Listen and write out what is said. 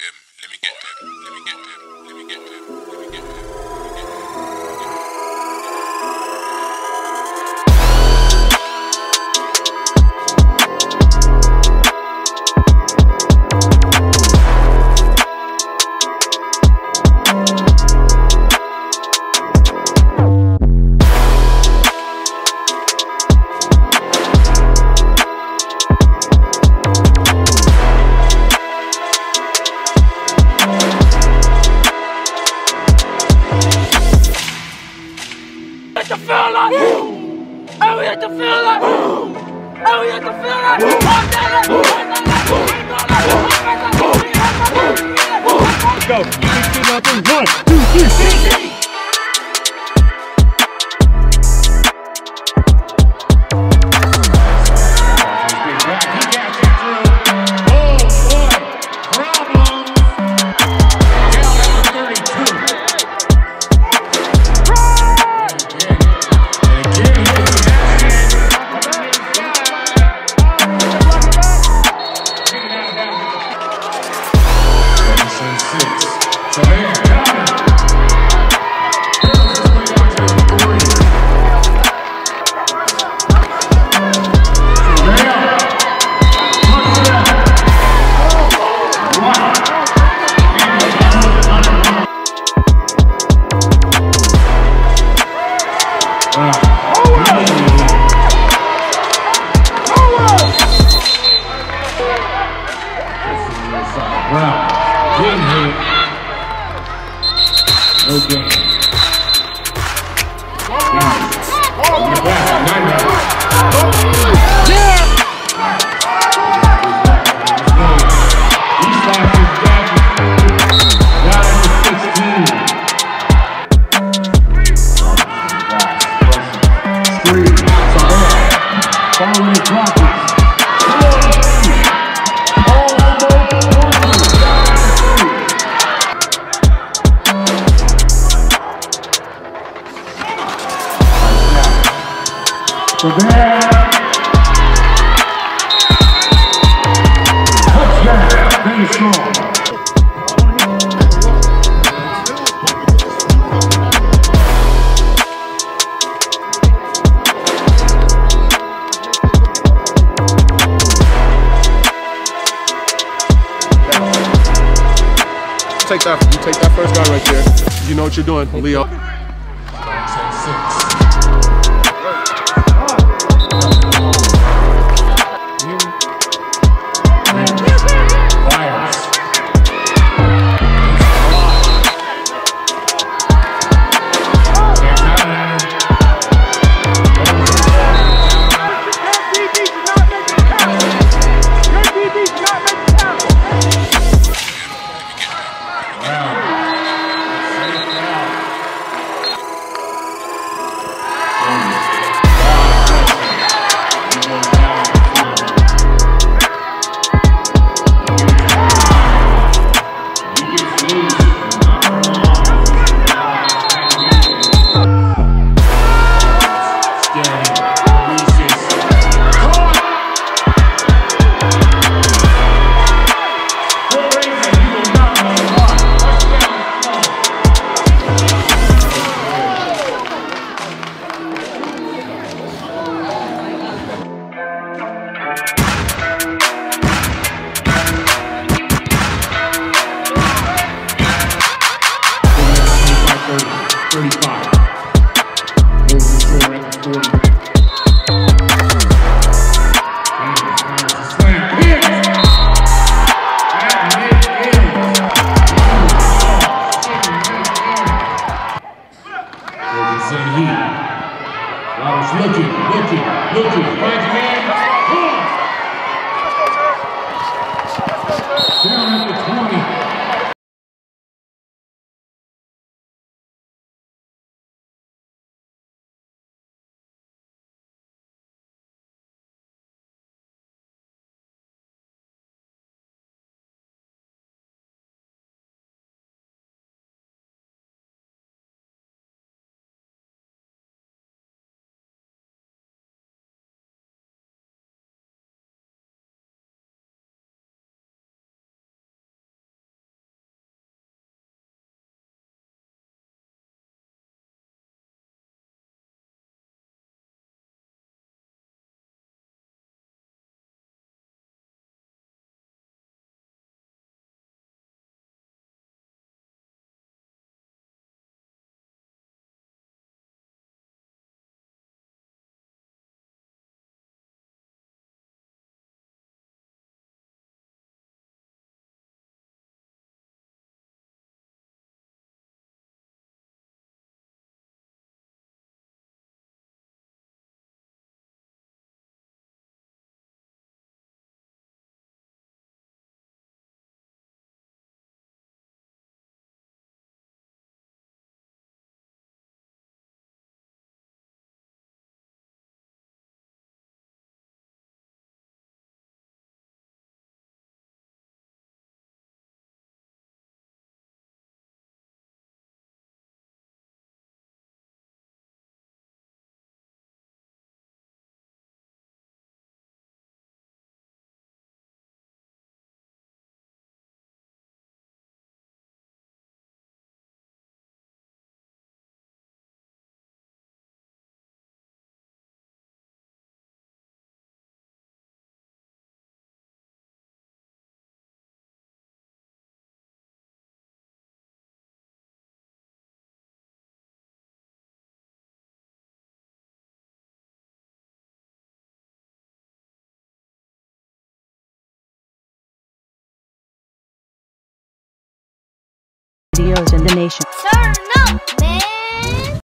him. Let me get to him. Let me get to him. Let me get to him. Let me get to him. To feel that. I want to feel that. I want to feel that. Go. Pick it up and 1, 2, 3, 6. Take that. You take that first guy right there. You know what you're doing, Leo. videos in the nation. Turn up, man.